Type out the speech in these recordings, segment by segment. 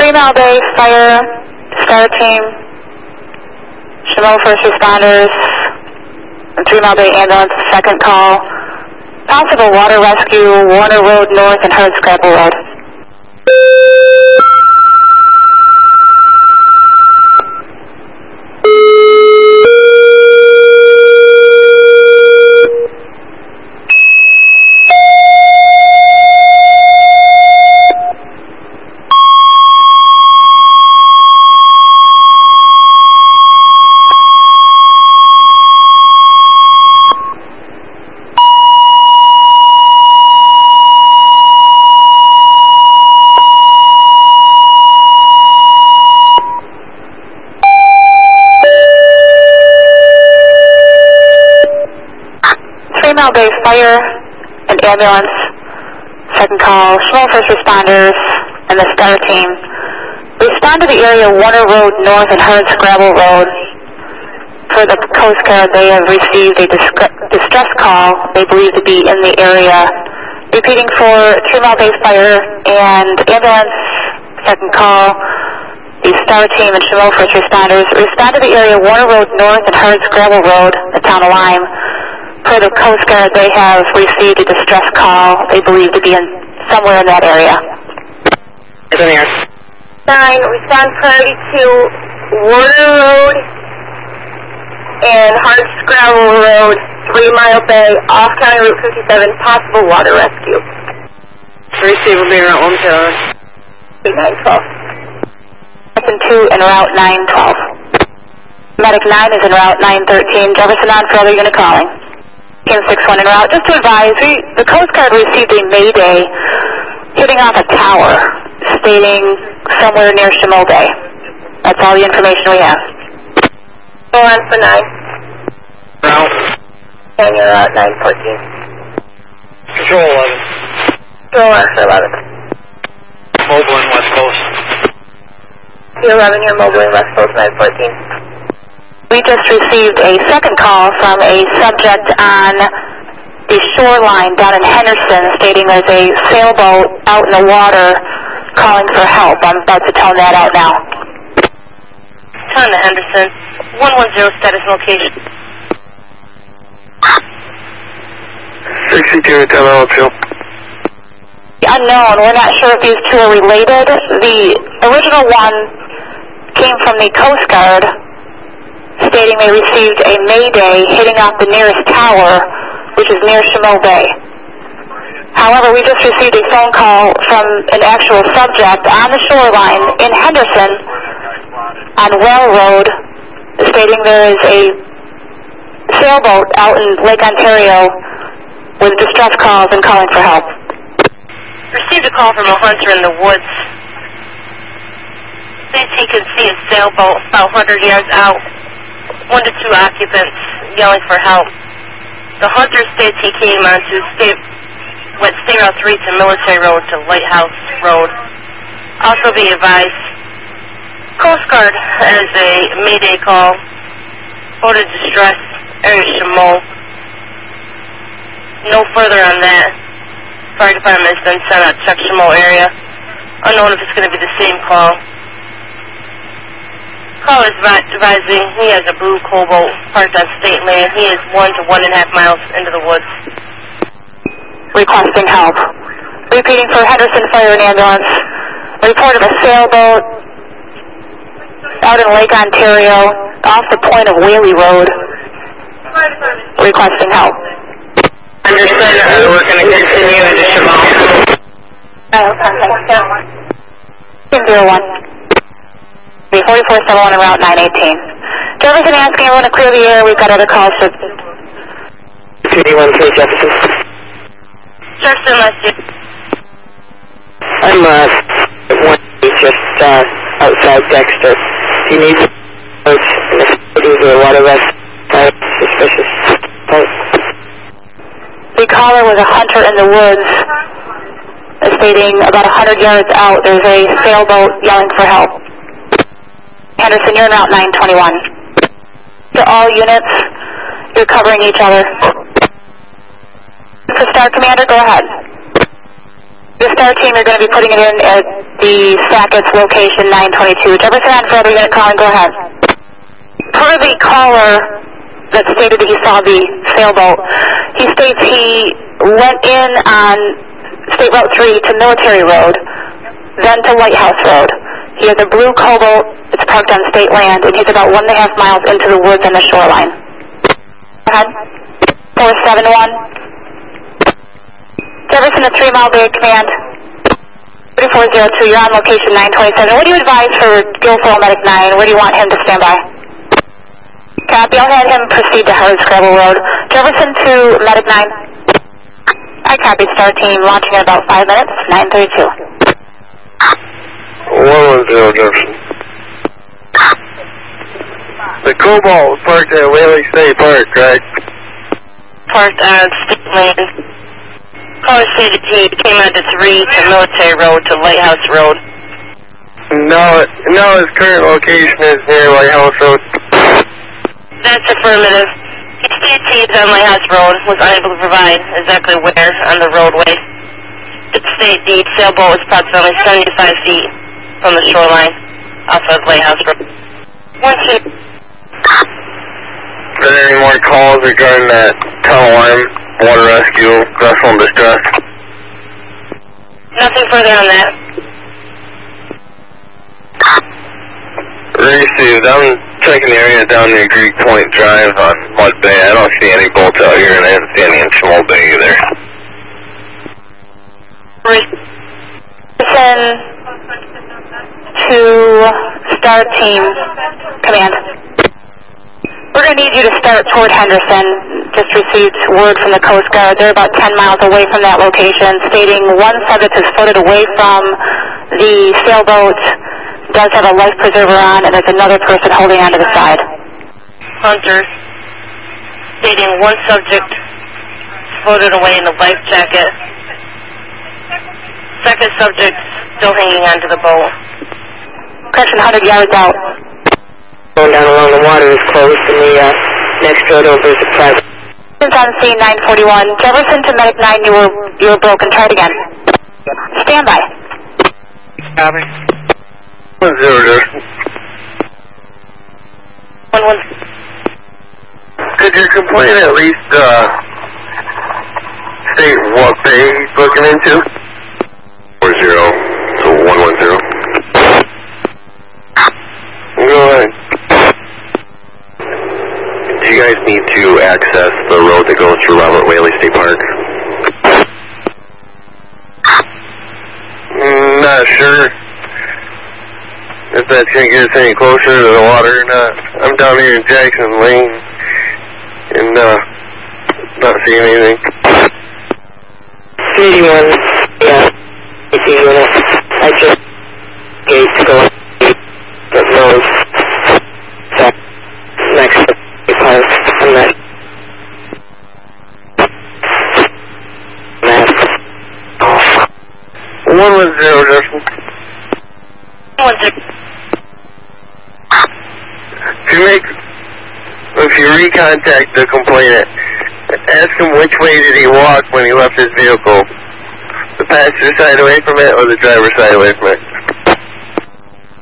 Three Mile Bay Fire, S.T.A.R. Team, Chaumont First Responders, and 3 Mile Bay Ambulance, second call. Possible water rescue, Warner Road North and Hard Scrabble Road. Fire and ambulance, second call, small first responders, and the S.T.A.R. Team. Respond to the area Warner Road North and Hard Scrabble Road. For the Coast Guard, they have received a distress call they believe to be in the area. Repeating for 3 Mile Bay Fire and ambulance, second call, the S.T.A.R. Team and small first responders. Respond to the area Warner Road North and Hard Scrabble Road, the town of Lyme. For the Coast Guard, they have received a distress call they believe to be in somewhere in that area. 9, respond priority to Warner Road and Hard Scrabble Road, 3 Mile Bay, off County Route 57, possible water rescue. Receive will be route 110. 912. Section 2 and route 912. Medic 9 is in route 913. Jefferson on for other unit calling. Team 61 en route. Just to advise, the Coast Guard received a mayday hitting off a tower, stating somewhere near Chaumont Bay. That's all the information we have. Go on for 9. Route. And you're route 914. Control 11. Control for 11. Mobile and West Coast. C11, you're mobile and West Coast 914. We just received a second call from a subject on the shoreline down in Henderson stating there's a sailboat out in the water calling for help. I'm about to tone that out now. Turn to Henderson. 110 status location. 62 at LLL2. Unknown. We're not sure if these two are related. The original one came from the Coast Guard, stating they received a mayday hitting off the nearest tower, which is near Chaumont Bay. However, we just received a phone call from an actual subject on the shoreline in Henderson on Well Road, stating there is a sailboat out in Lake Ontario with distress calls and calling for help. Received a call from a hunter in the woods. Says he can see a sailboat about 100 yards out. 1 to 2 occupants yelling for help. The hunter states he came onto State Route 3 to Military Road to Lighthouse Road. Also be advised, Coast Guard has a mayday call, boat in distress, area Chaumont. No further on that. Fire department has been sent out to check Chaumont area. Unknown if it's going to be the same call. Call is advising he has a blue cobalt parked on state land. He is 1 to 1.5 miles into the woods. Requesting help. Repeating for Henderson Fire and Ambulance. Report of a sailboat out in Lake Ontario off the point of Whaley Road. Requesting help. Henderson, we're going to continue into Chaumont. Okay. 01. 4471 and route 918. Jefferson asking everyone to clear the air. We've got other calls. 2D13 Jefferson. Jefferson, last year. I'm just outside Dexter. Do you need to approach the facilities or water rescue? Suspicious. The caller was a hunter in the woods, stating about 100 yards out there's a sailboat yelling for help. Henderson, you're in route 921. To all units, you're covering each other. So S.T.A.R. Commander, go ahead. The S.T.A.R. team are going to be putting it in at the Sackets location, 922. Jefferson on Fred, are you going to call and go ahead? Per the caller that stated that he saw the sailboat, he states he went in on State Route 3 to Military Road, then to Lighthouse Road. He has a blue Cobalt. It's parked on state land, and he's about 1.5 miles into the woods and the shoreline. Go ahead. 471. Jefferson to 3 Mile Bay, command 3402, you're on location 927. What do you advise for Guilfoyle Medic 9? Where do you want him to stand by? Copy, I'll have him proceed to Howard Scrabble Road. Jefferson to Medic 9. I copy, S.T.A.R. team, launching in about 5 minutes, 932. 110, Jefferson. The Cobalt was parked at Wehle State Park, right? Parked on state land. Caller stated he came out to 3 to Military Road to Lighthouse Road. No, his current location is near Lighthouse Road. That's affirmative. He stated he's on Lighthouse Road, was unable to provide exactly where on the roadway. The state deed sailboat was approximately 75 feet from the shoreline off of Lighthouse Road. Are there any more calls regarding that tunnel arm? Water rescue, vessel in distress. Nothing further on that. Received. I'm checking the area down near Greek Point Drive on Mud Bay. I don't see any boats out here, and I haven't seen any in Chaumont Bay either. Listen to S.T.A.R. team command. We're going to need you to start toward Henderson. Just received word from the Coast Guard. They're about 10 miles away from that location, stating one subject is floated away from the sailboat, does have a life preserver on, and there's another person holding onto the side. Hunter, stating one subject floated away in the life jacket. Second subject still hanging onto the boat. Correction, 100 yards out. Going down along the water is close to the next road over is the private. On scene 941, Jefferson to Medic 9, you were broken. Try it again. Stand by. Copy. 1-0. 1-1. Could your complaint at least state what bay he's looking into? 4-0 to 110. Go ahead. Do you guys need to access the road that goes through Robert Wehle State Park? Not sure if that's going to get us any closer to the water or not. I'm down here in Jackson Lane and not seeing anything. 31, yeah, it's a unit. I just gate to go. Contact the complainant. Ask him which way did he walk when he left his vehicle. The passenger side away from it or the driver side away from it?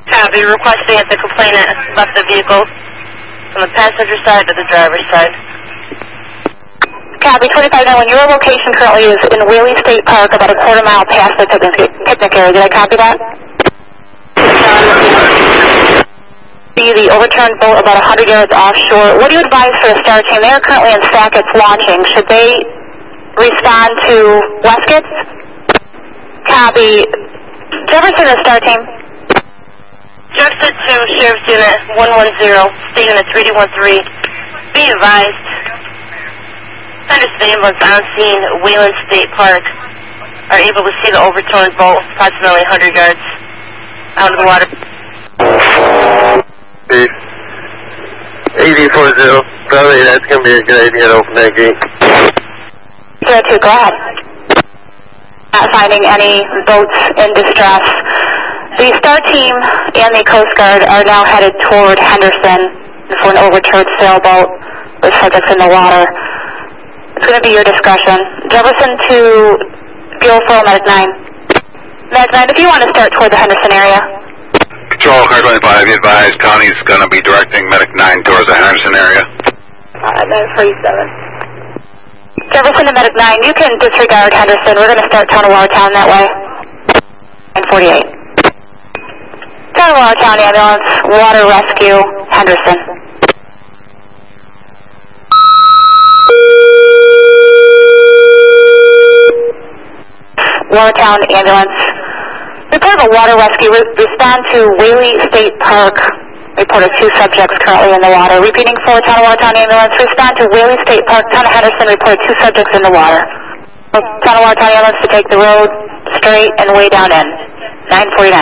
Copy. Requesting that the complainant left the vehicle from the passenger side to the driver's side. Copy. 2591, your location currently is in Wehle State Park, about a quarter mile past the picnic area. Did I copy that? The overturned boat about 100 yards offshore. What do you advise for the S.T.A.R. team? They are currently in Sackets launching. Should they respond to Westcotts? Copy. Jefferson to S.T.A.R. team. Jefferson to Sheriff's Unit 110, State Unit 3213. Be advised. Henderson was on scene at Wehle State Park. Are able to see the overturned boat approximately 100 yards out of the water. 8040. Probably that's going to be a good idea to open that gate. 02, go ahead. Not finding any boats in distress. The S.T.A.R. team and the Coast Guard are now headed toward Henderson for an overturned sailboat with subjects in the water. It's going to be your discretion. Jefferson to Guilfoyle Medic 9. Magline, if you want to start toward the Henderson area. Patrol car 25, you advise Connie's going to be directing Medic 9 towards the Henderson area. Medic 37. Jefferson and Medic 9, you can disregard Henderson. We're going to start town of Watertown that way. 948. Town of Watertown ambulance, water rescue, Henderson. Watertown ambulance. Report of a water rescue. Respond to Wehle State Park. Report of 2 subjects currently in the water. Repeating for Town of Watertown ambulance. Respond to Wehle State Park. Town of Henderson. Report 2 subjects in the water. Town of Watertown ambulance to take the road straight and way down in. 949.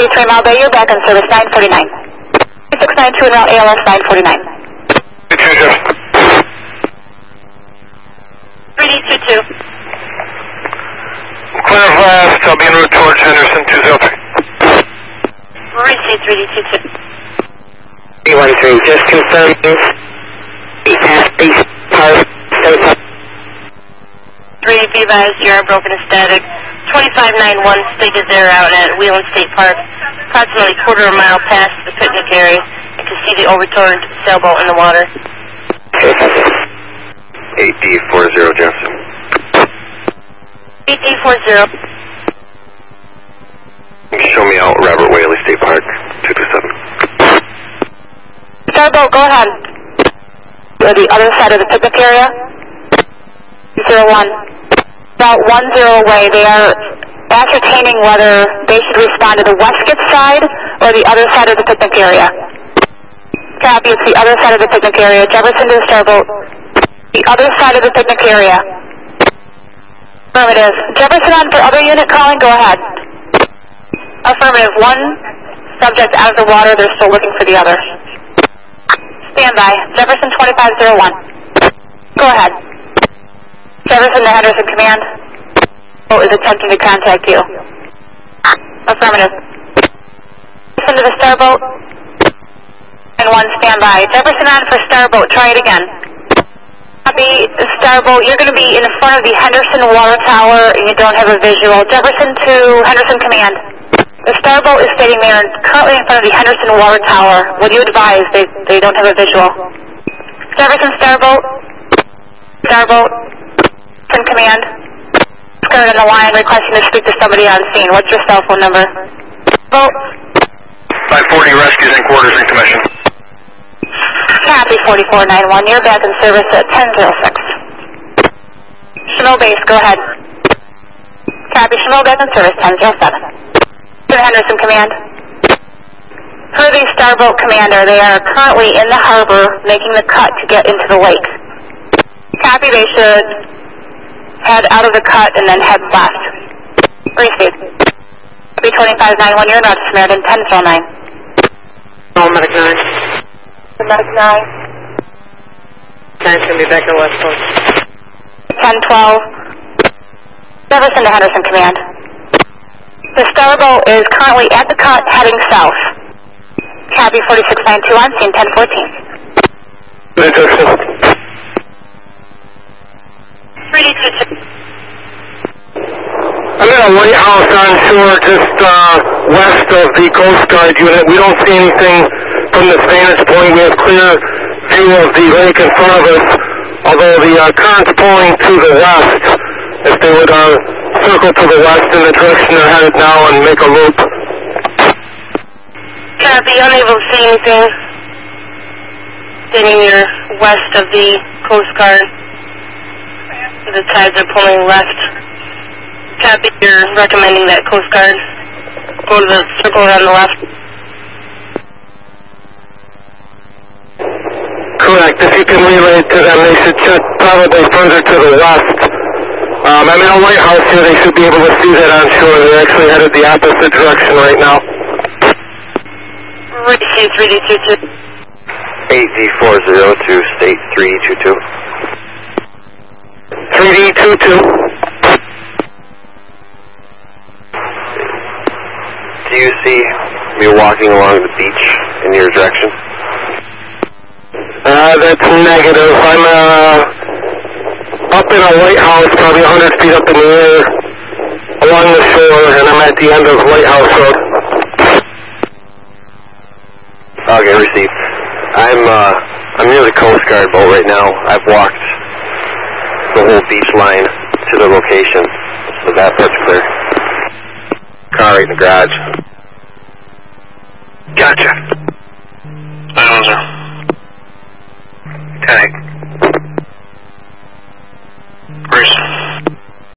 Chaumont Bay, you're back in service. 949. 692 in route ALS 949. 3D22. Clear of last, I'll be en route towards Henderson 203. Emergency 3D22. 313, just confirming. The S.T.A.R. Power State Park. 3D be advised, you are broken and static. 2591, stated there out at Wheeling State Park, approximately quarter of a mile past the picnic area, and can see the overturned sailboat in the water. 8D40, Jefferson. 8D40. Show me out Robert Wehle State Park, 227. Sailboat, go ahead. Or the other side of the picnic area. 201. About 10 away, they are ascertaining whether they should respond to the Westgate side or the other side of the picnic area. Copy, it's the other side of the picnic area. Jefferson to the starboat. The other side of the picnic area. Affirmative. Jefferson on for other unit calling, go ahead. Affirmative. 1 subject out of the water, they're still looking for the other. Stand by. Jefferson 2501. Go ahead. Jefferson to Henderson command. Oh, is attempting to contact you. Affirmative. Jefferson to the starboat. And 1 standby. Jefferson on for starboat. Try it again. Copy starboat. You're going to be in front of the Henderson water tower, and you don't have a visual. Jefferson to Henderson command. The starboat is stating they are currently in front of the Henderson water tower. Would you advise they don't have a visual? Jefferson starboat. Starboat. In command, skirt in the line, requesting to speak to somebody on scene. What's your cell phone number? Vote. 540 rescues and quarters in commission. Copy 4491. You're back in service at 1006. Chaumont Base, go ahead. Copy Chaumont, back in service 1007. Henderson command. Per the starboat commander, they are currently in the harbor, making the cut to get into the lake. Copy, they should head out of the cut and then head left. Receive. 32591, you're not Samaritan, 1009. Oh, Medic 9. Medic 9. 9's going to be back at West Coast. 1012. Jefferson to Henderson command. The starboat is currently at the cut, heading south. Copy 4692 on scene, 1014. Jefferson. 3D22. I'm in a lighthouse on shore just west of the Coast Guard unit. We don't see anything from this vantage point. We have clear view of the lake in front of us, although the current's pulling to the west. If they would circle to the west in the direction they're headed now and make a loop. Copy, unable to see anything. Sitting near west of the Coast Guard. The tides are pulling left. Copy, you're recommending that Coast Guard go to the circle around the left. Correct. If you can relay to them, they should check probably further to the west. I'm in a lighthouse here. They should be able to see that on shore. They're actually headed the opposite direction right now. Receive 3D22. 8D402, state 3D22. 3D22. Do you see me walking along the beach in your direction? That's negative. I'm up in a lighthouse, probably 100 feet up in the air. along the shore, and I'm at the end of Lighthouse Road. Okay, received. I'm near the Coast Guard boat right now. I've walked the whole beach line to the location, so that part's clear. Car right in the garage. Gotcha.